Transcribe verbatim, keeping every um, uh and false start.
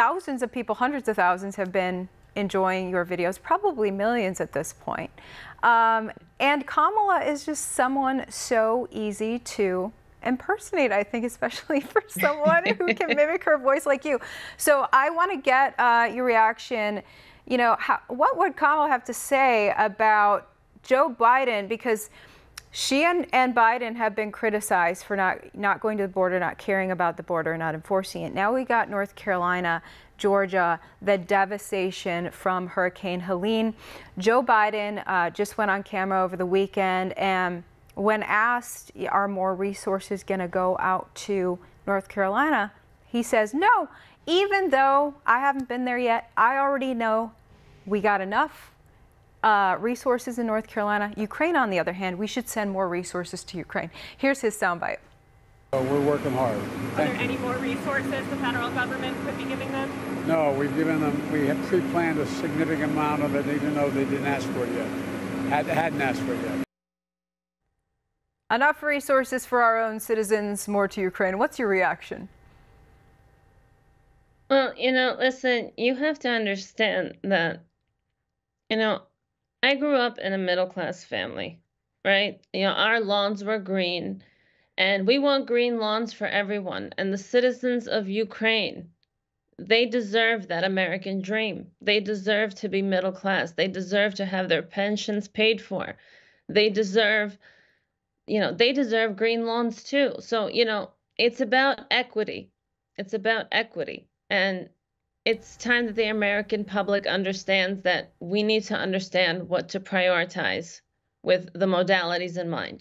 thousands of people, hundreds of thousands have been enjoying your videos, probably millions at this point. Um, and Kamala is just someone so easy to impersonate, I think, especially for someone who can mimic her voice like you. So I want to get uh, your reaction. You know, how, what would Kamala have to say about Joe Biden? Because she and, and Biden have been criticized for not, not going to the border, not caring about the border, not enforcing it. Now we got North Carolina, Georgia, the devastation from Hurricane Helene. Joe Biden uh, just went on camera over the weekend, and when asked, are more resources going to go out to North Carolina? He says, no, even though I haven't been there yet, I already know we got enough Uh, resources in North Carolina. Ukraine, on the other hand, we should send more resources to Ukraine. Here's his soundbite. Oh, we're working hard. Are there any more resources the federal government could be giving them? No, we've given them, we have pre-planned a significant amount of it, even though they didn't ask for it yet. Had, hadn't asked for it yet. Enough resources for our own citizens, more to Ukraine. What's your reaction? Well, you know, listen, you have to understand that, you know, I grew up in a middle-class family, right? You know, our lawns were green, and we want green lawns for everyone. And the citizens of Ukraine, they deserve that American dream. They deserve to be middle-class. They deserve to have their pensions paid for. They deserve, you know, they deserve green lawns too. So, you know, it's about equity. It's about equity. And it's time that the American public understands that we need to understand what to prioritize with the modalities in mind.